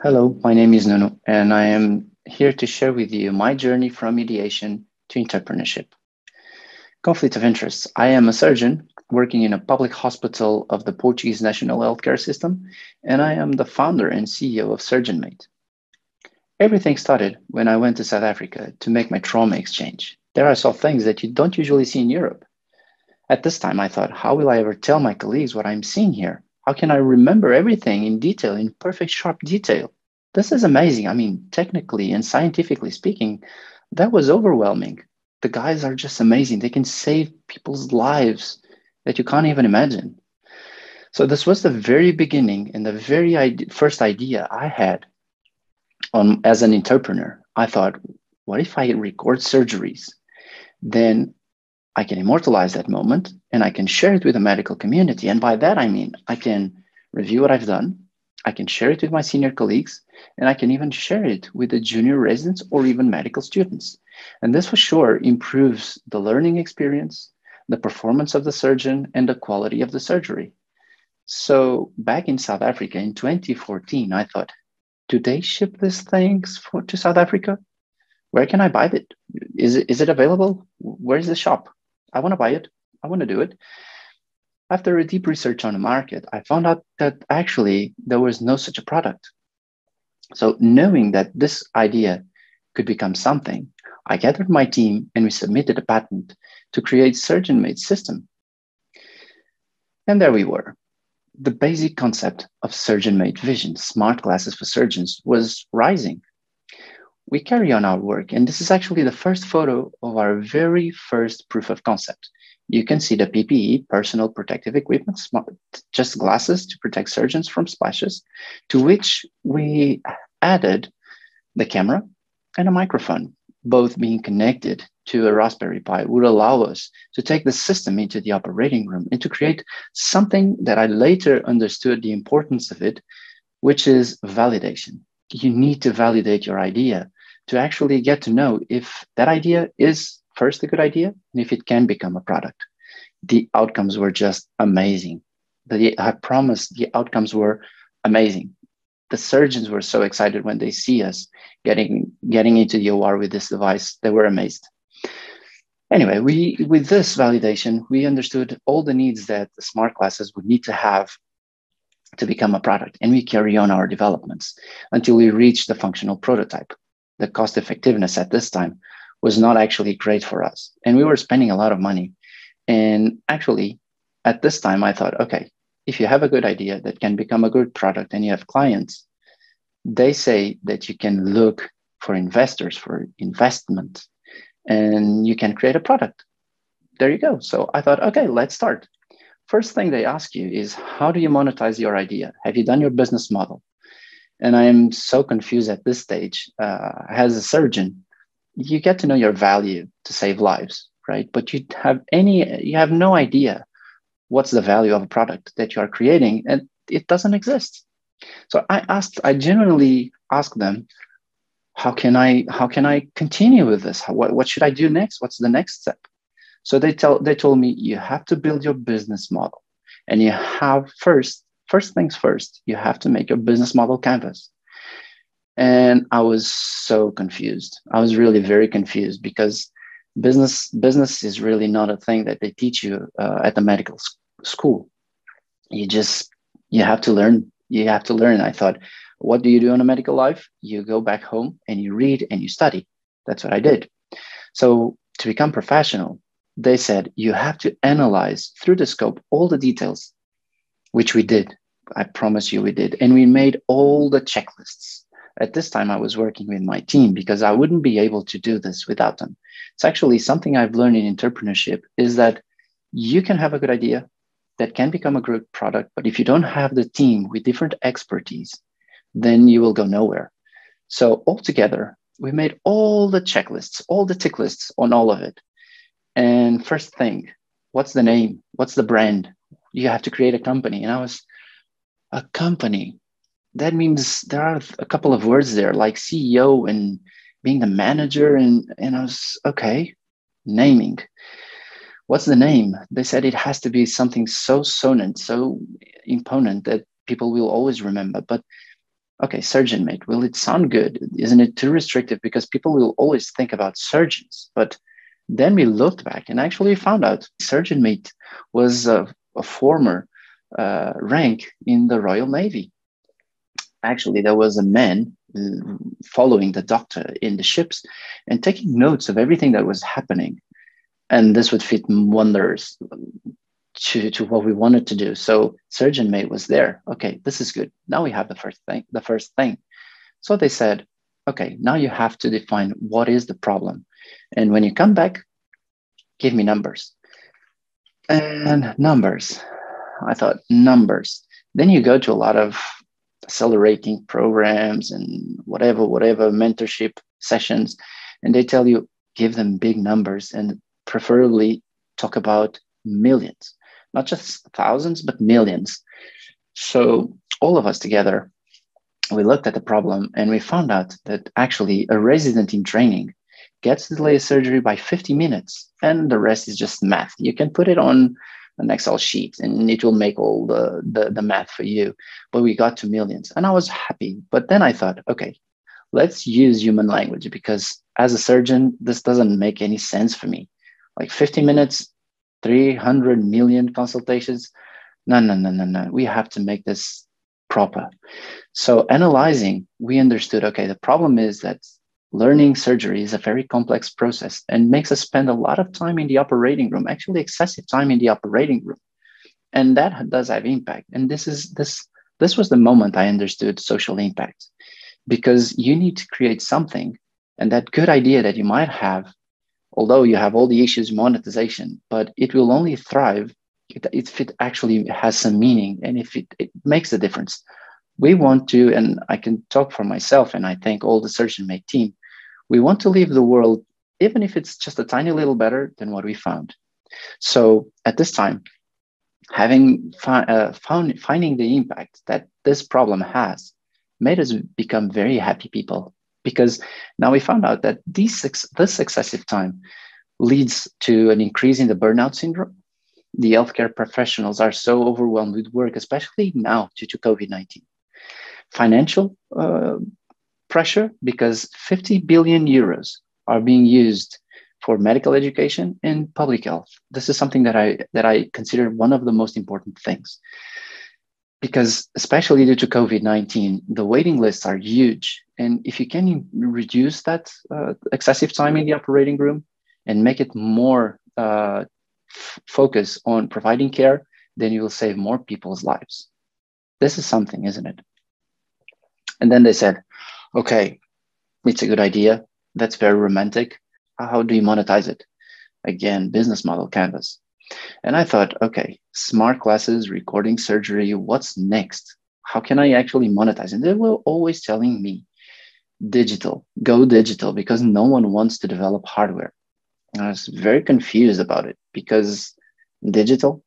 Hello, my name is Nuno, and I am here to share with you my journey from mediation to entrepreneurship. Conflict of interest. I am a surgeon working in a public hospital of the Portuguese national healthcare system, and I am the founder and CEO of SurgeonMate. Everything started when I went to South Africa to make my trauma exchange. There I saw things that you don't usually see in Europe. At this time, I thought, how will I ever tell my colleagues what I'm seeing here? How can I remember everything in detail, in perfect, sharp detail? This is amazing. I mean, technically and scientifically speaking, that was overwhelming. The guys are just amazing. They can save people's lives that you can't even imagine. So this was the very beginning and the very first idea I had as an entrepreneur. I thought, what if I record surgeries? Then I can immortalize that moment and I can share it with the medical community. And by that, I mean, I can review what I've done. I can share it with my senior colleagues, and I can even share it with the junior residents or even medical students. And this for sure improves the learning experience, the performance of the surgeon, and the quality of the surgery. So back in South Africa in 2014, I thought, do they ship these things to South Africa? Where can I buy it? Is it available? Where's the shop? I want to buy it. I want to do it. After a deep research on the market, I found out that actually there was no such a product. So knowing that this idea could become something, I gathered my team and we submitted a patent to create SurgeonMate system. And there we were. The basic concept of SurgeonMate vision, smart glasses for surgeons, was rising. We carry on our work, and this is actually the first photo of our very first proof of concept. You can see the PPE, personal protective equipment, just glasses to protect surgeons from splashes, to which we added the camera and a microphone. Both being connected to a Raspberry Pi would allow us to take the system into the operating room and to create something that I later understood the importance of it, which is validation. You need to validate your idea to actually get to know if that idea is first a good idea and if it can become a product. The outcomes were just amazing. I promise the outcomes were amazing. The surgeons were so excited when they see us getting into the OR with this device. They were amazed. Anyway, with this validation, we understood all the needs that the smart glasses would need to have to become a product, and we carry on our developments until we reach the functional prototype. The cost effectiveness at this time was not actually great for us, and we were spending a lot of money. And actually, at this time, I thought, okay, if you have a good idea that can become a good product and you have clients, they say that you can look for investors for investment and you can create a product. There you go. So I thought, okay, let's start. First thing they ask you is, how do you monetize your idea? Have you done your business model? And I am so confused at this stage. As a surgeon, you get to know your value to save lives, right? But you have no idea what's the value of a product that you are creating, and it doesn't exist. So I genuinely asked them, how can I continue with this? What should I do next? What's the next step? So they told me, you have to build your business model, and you have first things first, you have to make your business model canvas. And I was so confused. I was really very confused because business is really not a thing that they teach you at the medical school. You have to learn. You have to learn. I thought, what do you do in a medical life? You go back home and you read and you study. That's what I did. So to become professional, they said, you have to analyze through the scope all the details, which we did. I promise you we did. And we made all the checklists. At this time, I was working with my team because I wouldn't be able to do this without them. It's actually something I've learned in entrepreneurship is that you can have a good idea that can become a good product, but if you don't have the team with different expertise, then you will go nowhere. So altogether, we made all the checklists, all the tick lists on all of it. And first thing, what's the name? What's the brand? You have to create a company. And I was, a company? That means there are a couple of words there, like CEO and being the manager. And I was, okay, naming. What's the name? They said it has to be something so sonant, so imponent that people will always remember. But okay, SurgeonMate, will it sound good? Isn't it too restrictive? Because people will always think about surgeons. But then we looked back and actually found out SurgeonMate was a former rank in the Royal Navy. Actually, there was a man following the doctor in the ships and taking notes of everything that was happening. And this would fit wonders to what we wanted to do. So SurgeonMate was there. Okay, this is good. Now we have the first thing. So they said, okay, now you have to define what is the problem. And when you come back, give me numbers. And numbers, I thought numbers. Then you go to a lot of accelerating programs and whatever mentorship sessions, and they tell you, give them big numbers and preferably talk about millions, not just thousands, but millions. So all of us together, we looked at the problem and we found out that actually a resident in training gets to delay surgery by 50 minutes and the rest is just math. You can put it on an Excel sheet and it will make all the math for you. But we got to millions and I was happy. But then I thought, okay, let's use human language, because as a surgeon, this doesn't make any sense for me. Like 50 minutes, 300 million consultations. No. We have to make this proper. So analyzing, we understood, okay, the problem is that learning surgery is a very complex process and makes us spend a lot of time in the operating room, actually excessive time in the operating room. And that does have impact. And this was the moment I understood social impact, because you need to create something, and that good idea that you might have, although you have all the issues, monetization, but it will only thrive if it actually has some meaning and if it makes a difference. We want to, and I can talk for myself, and I think all the SurgeonMate team, we want to leave the world, even if it's just a tiny little better than what we found. So at this time, finding the impact that this problem has made us become very happy people, because now we found out that this excessive time leads to an increase in the burnout syndrome. The healthcare professionals are so overwhelmed with work, especially now due to COVID-19. Financial pressure, because 50 billion euros are being used for medical education and public health. This is something that I consider one of the most important things, because especially due to COVID-19, the waiting lists are huge. And if you can reduce that excessive time in the operating room and make it more focus on providing care, then you will save more people's lives. This is something, isn't it? And then they said, okay, it's a good idea. That's very romantic. How do you monetize it? Again, business model canvas. And I thought, okay, smart classes, recording surgery, what's next? How can I actually monetize? And they were always telling me, digital, go digital, because no one wants to develop hardware. And I was very confused about it, because digital,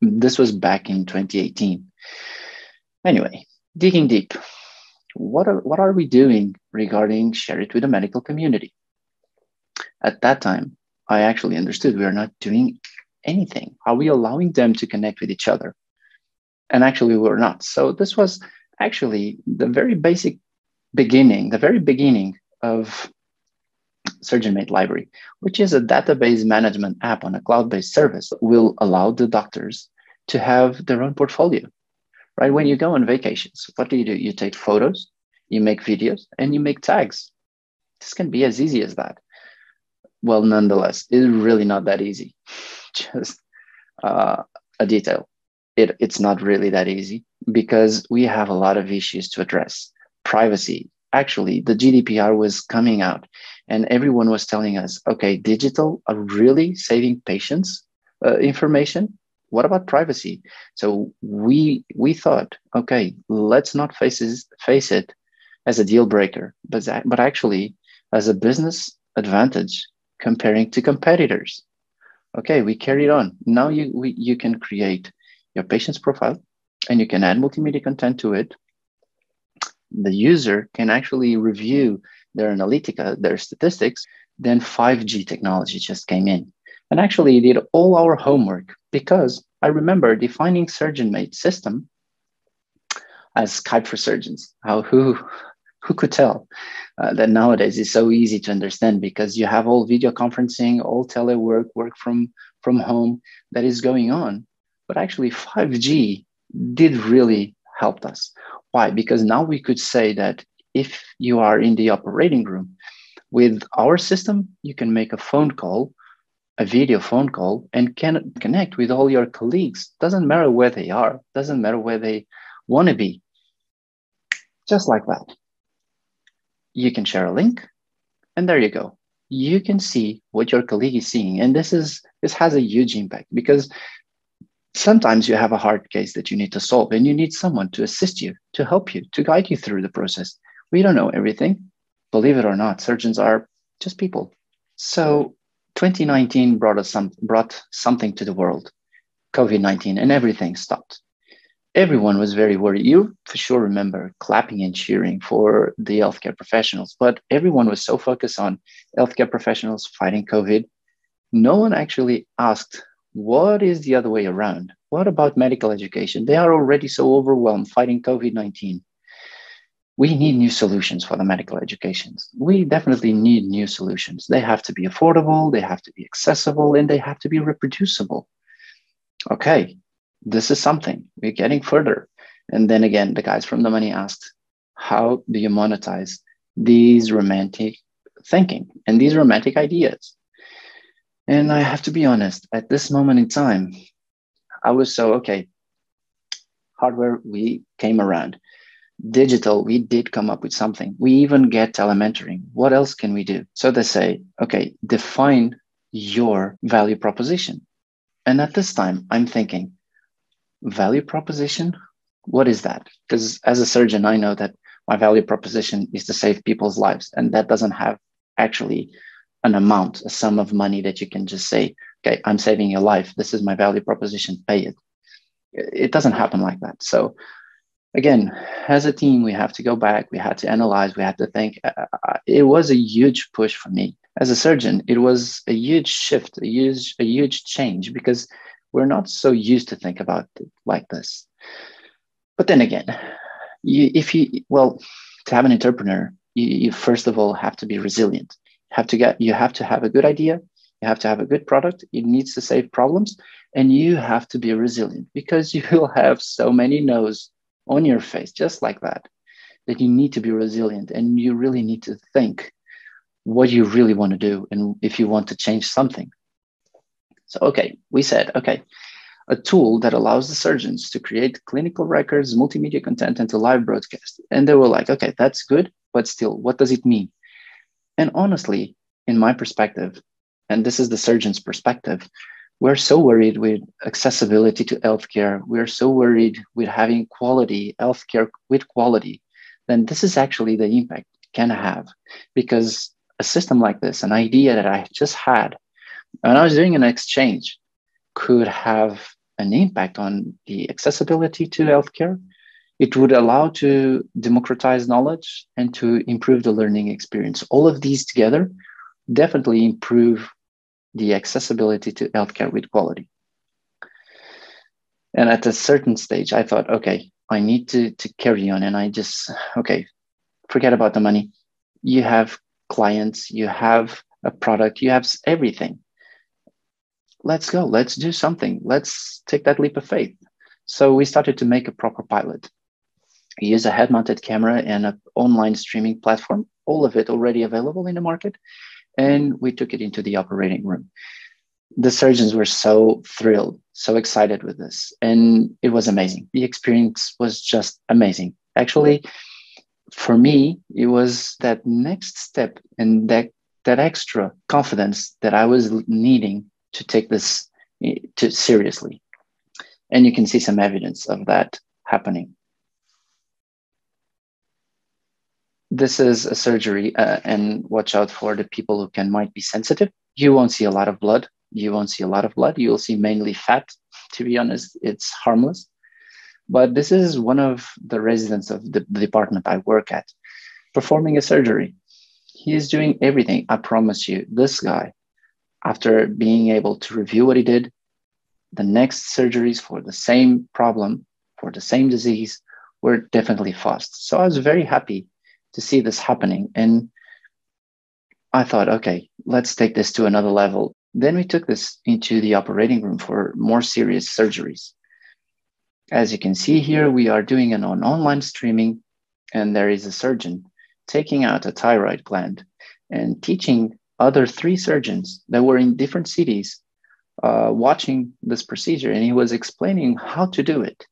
this was back in 2018. Anyway, digging deep, what are we doing regarding share it with the medical community? At that time, I actually understood we are not doing anything. Are we allowing them to connect with each other? And actually we're not. So this was actually the very basic beginning, of SurgeonMate Library, which is a database management app on a cloud-based service, will allow the doctors to have their own portfolio, right? When you go on vacations, what do? You take photos, you make videos, and you make tags. This can be as easy as that. Well, nonetheless, it's really not that easy. Just a detail. It's not really that easy, because we have a lot of issues to address. Privacy. Actually, the GDPR was coming out and everyone was telling us, okay, digital are really saving patients' information. What about privacy? So we thought, okay, let's not face it as a deal breaker, but actually as a business advantage comparing to competitors. Okay, we carried on. Now you can create your patient's profile and you can add multimedia content to it. The user can actually review their analytica, their statistics. Then 5G technology just came in and actually did all our homework, because I remember defining SurgeonMate system. as Skype for surgeons. Who could tell that nowadays it's so easy to understand, because you have all video conferencing, all telework, work from home that is going on. But actually 5G did really help us. Why? Because now we could say that if you are in the operating room with our system, you can make a phone call, a video phone call, and can connect with all your colleagues. Doesn't matter where they are, doesn't matter where they want to be. Just like that. You can share a link, and there you go. You can see what your colleague is seeing. And this has a huge impact, because sometimes you have a hard case that you need to solve, and you need someone to assist you, to help you, to guide you through the process. We don't know everything, believe it or not. Surgeons are just people. So 2019 brought something to the world, COVID-19, and everything stopped. Everyone was very worried. You for sure remember clapping and cheering for the healthcare professionals, but everyone was so focused on healthcare professionals fighting COVID. No one actually asked, what is the other way around? What about medical education? They are already so overwhelmed fighting COVID-19. We need new solutions for the medical education. We definitely need new solutions. They have to be affordable, they have to be accessible, and they have to be reproducible. Okay, this is something. We're getting further. And then again, the guys from the money asked, how do you monetize these romantic thinking and these romantic ideas? And I have to be honest, at this moment in time, I was so, okay, hardware, we came around. Digital, we did come up with something. We even get telementoring. What else can we do? So they say, okay, define your value proposition. And at this time, I'm thinking, value proposition, what is that? Because as a surgeon, I know that my value proposition is to save people's lives. And that doesn't have actually an amount, a sum of money that you can just say, okay, I'm saving your life. This is my value proposition, pay it. It doesn't happen like that. So again, as a team, we have to go back, we had to analyze, we had to think. It was a huge push for me. As a surgeon, it was a huge shift, a huge change, because we're not so used to think about it like this. But then again, to have an entrepreneur, you first of all have to be resilient. You have to have a good idea, you have to have a good product, it needs to save problems, and you have to be resilient, because you will have so many no's on your face, just like that, that you need to be resilient, and you really need to think what you really want to do and if you want to change something. So, okay, we said, okay, a tool that allows the surgeons to create clinical records, multimedia content, and to live broadcast. And they were like, okay, that's good, but still, what does it mean? And honestly, in my perspective, and this is the surgeon's perspective, we're so worried with accessibility to healthcare. We're so worried with having quality, healthcare with quality. Then this is actually the impact it can have, because a system like this, an idea that I just had when I was doing an exchange, could have an impact on the accessibility to healthcare. It would allow to democratize knowledge and to improve the learning experience. All of these together definitely improve the accessibility to healthcare with quality. And at a certain stage, I thought, okay, I need to carry on. And I just, okay, forget about the money. You have clients, you have a product, you have everything. Let's go, let's do something. Let's take that leap of faith. So we started to make a proper pilot. We use a head-mounted camera and an online streaming platform, all of it already available in the market. And we took it into the operating room. The surgeons were so thrilled, so excited with this, and it was amazing. The experience was just amazing. Actually, for me, it was that next step and that extra confidence that I was needing to take this seriously. And you can see some evidence of that happening. This is a surgery, and watch out for the people who might be sensitive. You won't see a lot of blood. You'll see mainly fat. To be honest, it's harmless. But this is one of the residents of the department I work at, performing a surgery. He is doing everything. I promise you, this guy, after being able to review what he did, the next surgeries for the same problem, for the same disease, were definitely fast. So I was very happy to see this happening. And I thought, okay, let's take this to another level. Then we took this into the operating room for more serious surgeries. As you can see here, we are doing an online streaming, and there is a surgeon taking out a thyroid gland and teaching other three surgeons that were in different cities watching this procedure. And he was explaining how to do it.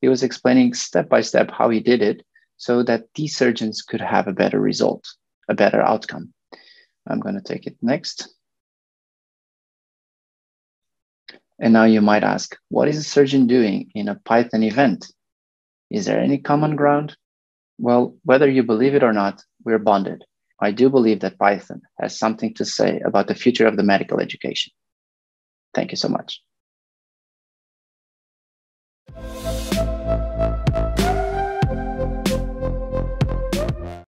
He was explaining step by step how he did it so that these surgeons could have a better result, a better outcome. I'm going to take it next. And now you might ask, what is a surgeon doing in a Python event? Is there any common ground? Well, whether you believe it or not, we're bonded. I do believe that Python has something to say about the future of the medical education. Thank you so much.